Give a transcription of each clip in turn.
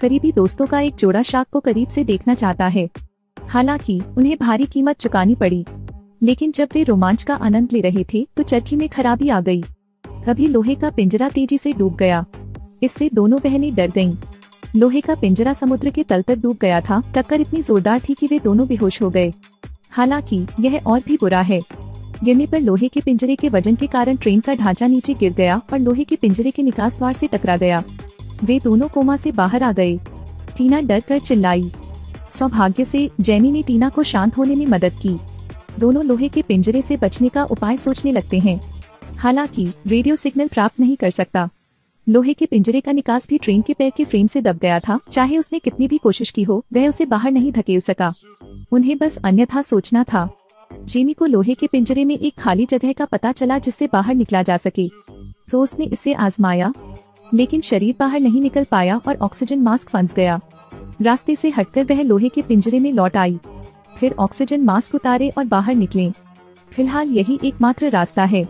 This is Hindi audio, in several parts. करीबी दोस्तों का एक जोड़ा शार्क को करीब से देखना चाहता है। हालांकि उन्हें भारी कीमत चुकानी पड़ी, लेकिन जब वे रोमांच का आनंद ले रहे थे तो चरखी में खराबी आ गई। तभी लोहे का पिंजरा तेजी से डूब गया। इससे दोनों बहनें डर गईं। लोहे का पिंजरा समुद्र के तल तक डूब गया था। टक्कर इतनी जोरदार थी कि वे दोनों बेहोश हो गए। हालांकि यह और भी बुरा है। गिरने पर लोहे के पिंजरे के वजन के कारण ट्रेन का ढांचा नीचे गिर गया और लोहे के पिंजरे के निकास द्वार से टकरा गया। वे दोनों कोमा से बाहर आ गए। टीना डर कर चिल्लाई। सौभाग्य से जैमी ने टीना को शांत होने में मदद की। दोनों लोहे के पिंजरे से बचने का उपाय सोचने लगते हैं। हालांकि रेडियो सिग्नल प्राप्त नहीं कर सकता। लोहे के पिंजरे का निकास भी ट्रेन के पैर के फ्रेम से दब गया था। चाहे उसने कितनी भी कोशिश की हो, वह उसे बाहर नहीं धकेल सका। उन्हें बस अन्यथा सोचना था। जेमी को लोहे के पिंजरे में एक खाली जगह का पता चला जिससे बाहर निकला जा सके, तो उसने इसे आजमाया, लेकिन शरीर बाहर नहीं निकल पाया और ऑक्सीजन मास्क फंस गया। रास्ते से हटकर वह लोहे के पिंजरे में लौट आई, फिर ऑक्सीजन मास्क उतारे और बाहर निकले। फिलहाल यही एकमात्र रास्ता है।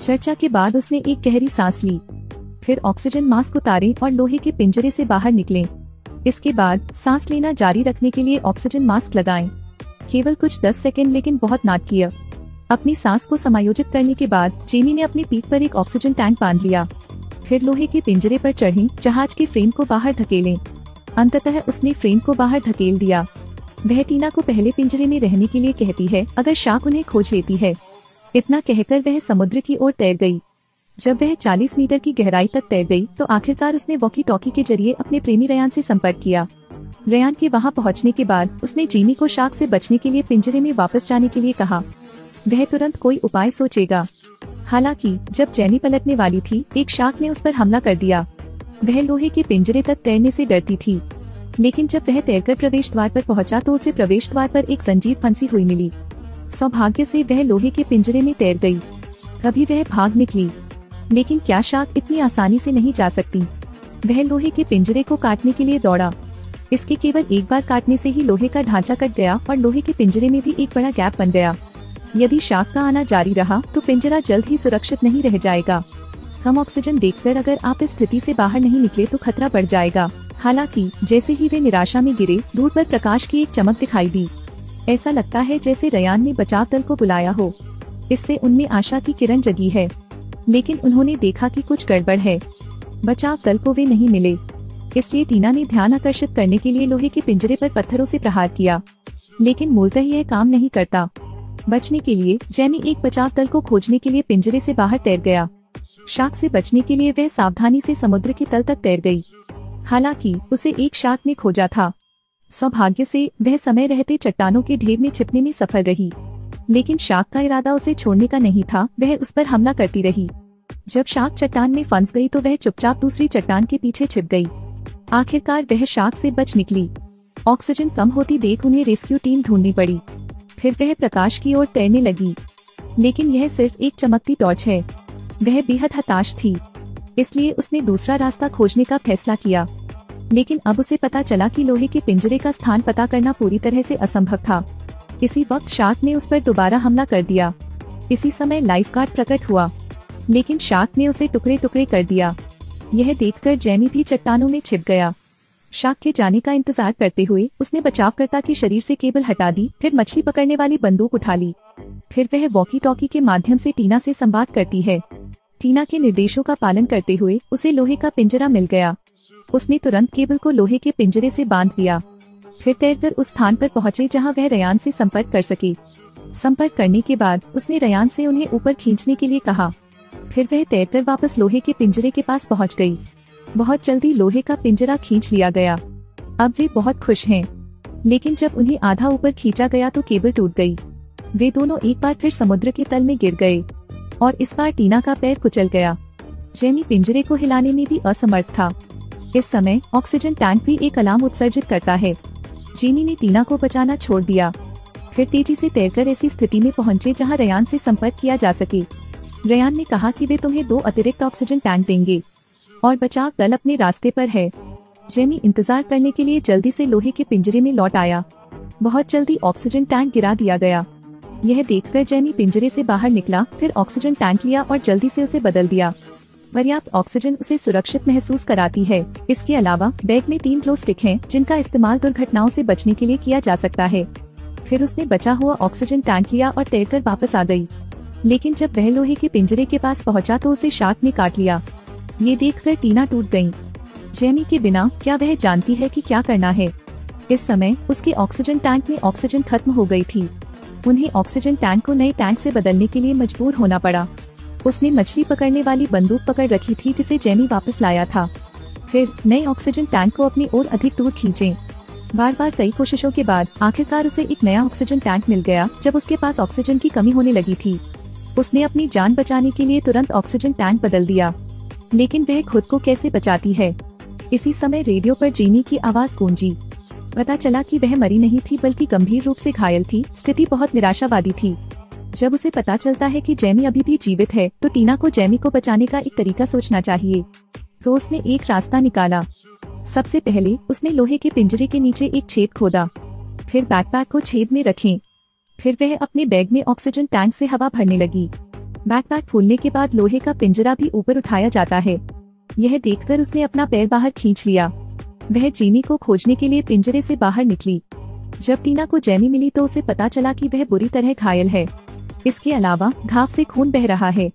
चर्चा के बाद उसने एक गहरी सांस ली, फिर ऑक्सीजन मास्क उतारे और लोहे के पिंजरे से बाहर निकले। इसके बाद सांस लेना जारी रखने के लिए ऑक्सीजन मास्क लगाएं। केवल कुछ 10 सेकंड, लेकिन बहुत नाटकीय। अपनी सांस को समायोजित करने के बाद जेमी ने अपनी पीठ पर एक ऑक्सीजन टैंक बांध लिया। फिर लोहे के पिंजरे पर चढ़ी, जहाज के फ्रेम को बाहर धकेलें। अंततः उसने फ्रेम को बाहर धकेल दिया। वह टीना को पहले पिंजरे में रहने के लिए कहती है अगर शार्क उन्हें खोज लेती है। इतना कहकर वह समुद्र की ओर तैर गई। जब वह 40 मीटर की गहराई तक तैर गई तो आखिरकार उसने वॉकी टॉकी के जरिए अपने प्रेमी रयान से संपर्क किया। रयान के वहां पहुंचने के बाद उसने जेमी को शार्क से बचने के लिए पिंजरे में वापस जाने के लिए कहा। वह तुरंत कोई उपाय सोचेगा। हालांकि जब जेमी पलटने वाली थी, एक शार्क ने उस पर हमला कर दिया। वह लोहे के पिंजरे तक तैरने से डरती थी, लेकिन जब वह तैरकर प्रवेश द्वार पर पहुंचा तो उसे प्रवेश द्वार पर एक जंजीर फंसी हुई मिली। सौभाग्य से वह लोहे के पिंजरे में तैर गई। तभी वह भाग निकली, लेकिन क्या शार्क इतनी आसानी से नहीं जा सकती। वह लोहे के पिंजरे को काटने के लिए दौड़ा। इसके केवल एक बार काटने से ही लोहे का ढांचा कट गया और लोहे के पिंजरे में भी एक बड़ा गैप बन गया। यदि शार्क का आना जारी रहा तो पिंजरा जल्द ही सुरक्षित नहीं रह जाएगा। कम ऑक्सीजन देखकर अगर आप इस स्थिति से बाहर नहीं निकले तो खतरा बढ़ जाएगा। हालांकि जैसे ही वे निराशा में गिरे, दूर पर प्रकाश की एक चमक दिखाई दी। ऐसा लगता है जैसे रयान ने बचाव दल को बुलाया हो। इससे उनमें आशा की किरण जगी है, लेकिन उन्होंने देखा कि कुछ गड़बड़ है। बचाव दल को वे नहीं मिले, इसलिए टीना ने ध्यान आकर्षित करने के लिए लोहे के पिंजरे पर पत्थरों से प्रहार किया, लेकिन मूलतः यह काम नहीं करता। बचने के लिए जेमी एक बचाव दल को खोजने के लिए पिंजरे से बाहर तैर गया। शार्क से बचने के लिए वह सावधानी से समुद्र के तल तक तैर गई। हालांकि उसे एक शार्क ने खोजा था। सौभाग्य से वह समय रहते चट्टानों के ढेर में छिपने में सफल रही, लेकिन शार्क का इरादा उसे छोड़ने का नहीं था। वह उस पर हमला करती रही। जब शार्क चट्टान में फंस गई तो वह चुपचाप दूसरी चट्टान के पीछे छिप गई। आखिरकार वह शार्क से बच निकली। ऑक्सीजन कम होती देख उन्हें रेस्क्यू टीम ढूंढनी पड़ी। फिर वह प्रकाश की ओर तैरने लगी, लेकिन यह सिर्फ एक चमकती टॉर्च है। वह बेहद हताश थी, इसलिए उसने दूसरा रास्ता खोजने का फैसला किया। लेकिन अब उसे पता चला कि लोहे के पिंजरे का स्थान पता करना पूरी तरह से असंभव था। इसी वक्त शार्क ने उस पर दोबारा हमला कर दिया। इसी समय लाइफगार्ड प्रकट हुआ, लेकिन शार्क ने उसे टुकड़े टुकड़े कर दिया। यह देखकर जेमी भी चट्टानों में छिप गया। शार्क के जाने का इंतजार करते हुए उसने बचावकर्ता के शरीर से केबल हटा दी, फिर मछली पकड़ने वाली बंदूक उठा ली। फिर वह वॉकी टॉकी के माध्यम से टीना से संवाद करती है। टीना के निर्देशों का पालन करते हुए उसे लोहे का पिंजरा मिल गया। उसने तुरंत केबल को लोहे के पिंजरे से बांध दिया। फिर तैरकर उस स्थान पर पहुंचे जहां वह रयान से संपर्क कर सके। संपर्क करने के बाद उसने रयान से उन्हें ऊपर खींचने के लिए कहा। फिर वह तैरकर वापस लोहे के पिंजरे के पास पहुंच गई। बहुत जल्दी लोहे का पिंजरा खींच लिया गया। अब वे बहुत खुश हैं, लेकिन जब उन्हें आधा ऊपर खींचा गया तो केबल टूट गई। वे दोनों एक बार फिर समुद्र के तल में गिर गए और इस बार टीना का पैर कुचल गया। जेमी पिंजरे को हिलाने में भी असमर्थ था। इस समय ऑक्सीजन टैंक भी एक अलार्म उत्सर्जित करता है। जेमी ने टीना को बचाना छोड़ दिया। फिर तेजी से तैरकर ऐसी स्थिति में पहुंचे जहां रयान से संपर्क किया जा सके। रयान ने कहा कि वे तुम्हें 2 अतिरिक्त ऑक्सीजन टैंक देंगे और बचाव दल अपने रास्ते पर है। जेमी इंतजार करने के लिए जल्दी से लोहे के पिंजरे में लौट आया। बहुत जल्दी ऑक्सीजन टैंक गिरा दिया गया। यह देखकर जेमी पिंजरे से बाहर निकला, फिर ऑक्सीजन टैंक लिया और जल्दी से उसे बदल दिया। पर्याप्त ऑक्सीजन उसे सुरक्षित महसूस कराती है। इसके अलावा बैग में 3 ग्लो स्टिक हैं, जिनका इस्तेमाल दुर्घटनाओं से बचने के लिए किया जा सकता है। फिर उसने बचा हुआ ऑक्सीजन टैंक लिया और तैरकर वापस आ गई। लेकिन जब वह लोहे के पिंजरे के पास पहुंचा तो उसे शार्क ने काट लिया। ये देखकर टीना टूट गयी। जेमी के बिना क्या वह जानती है कि क्या करना है? इस समय उसके ऑक्सीजन टैंक में ऑक्सीजन खत्म हो गई थी। उन्हें ऑक्सीजन टैंक को नए टैंक से बदलने के लिए मजबूर होना पड़ा। उसने मछली पकड़ने वाली बंदूक पकड़ रखी थी जिसे जेमी वापस लाया था। फिर नए ऑक्सीजन टैंक को अपनी ओर अधिक दूर खींचे। बार बार कई कोशिशों के बाद आखिरकार उसे एक नया ऑक्सीजन टैंक मिल गया। जब उसके पास ऑक्सीजन की कमी होने लगी थी, उसने अपनी जान बचाने के लिए तुरंत ऑक्सीजन टैंक बदल दिया। लेकिन वह खुद को कैसे बचाती है? इसी समय रेडियो पर जेमी की आवाज़ गूंजी। पता चला कि वह मरी नहीं थी बल्कि गंभीर रूप से घायल थी। स्थिति बहुत निराशावादी थी। जब उसे पता चलता है कि जेमी अभी भी जीवित है तो टीना को जेमी को बचाने का एक तरीका सोचना चाहिए। तो उसने एक रास्ता निकाला। सबसे पहले उसने लोहे के पिंजरे के नीचे एक छेद खोदा, फिर बैकपैक को छेद में रखें। फिर वह अपने बैग में ऑक्सीजन टैंक से हवा भरने लगी। बैकपैक खोलने के बाद लोहे का पिंजरा भी ऊपर उठाया जाता है। यह देखकर उसने अपना पैर बाहर खींच लिया। वह जेमी को खोजने के लिए पिंजरे से बाहर निकली। जब टीना को जेमी मिली तो उसे पता चला कि वह बुरी तरह घायल है। इसके अलावा घाव से खून बह रहा है।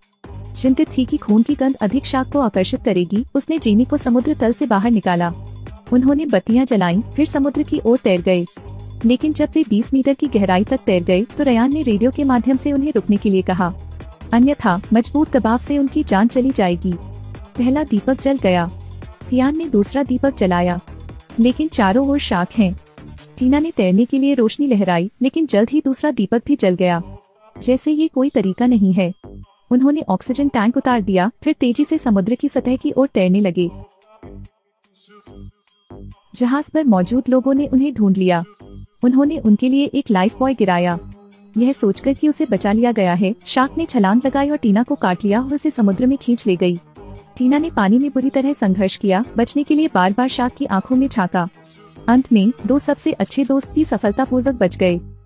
चिंतित थी कि खून की गंध अधिक शार्क को आकर्षित करेगी। उसने जेमी को समुद्र तल से बाहर निकाला। उन्होंने बत्तियां जलाईं, फिर समुद्र की ओर तैर गए। लेकिन जब वे 20 मीटर की गहराई तक तैर गए तो रयान ने रेडियो के माध्यम से उन्हें रुकने के लिए कहा, अन्यथा मजबूत दबाव से उनकी जान चली जाएगी। पहला दीपक जल गया। तियान ने दूसरा दीपक जलाया, लेकिन चारों ओर शार्क हैं। टीना ने तैरने के लिए रोशनी लहराई, लेकिन जल्द ही दूसरा दीपक भी जल गया। जैसे ये कोई तरीका नहीं है, उन्होंने ऑक्सीजन टैंक उतार दिया, फिर तेजी से समुद्र की सतह की ओर तैरने लगे। जहाज पर मौजूद लोगों ने उन्हें ढूंढ लिया। उन्होंने उनके लिए एक लाइफ बॉय गिराया, यह सोचकर कि उसे बचा लिया गया है। शार्क ने छलांग लगाई और टीना को काट लिया और उसे समुद्र में खींच ले गई। टीना ने पानी में बुरी तरह संघर्ष किया, बचने के लिए बार बार शार्क की आंखों में झांका। अंत में दो सबसे अच्छे दोस्त भी सफलतापूर्वक बच गए।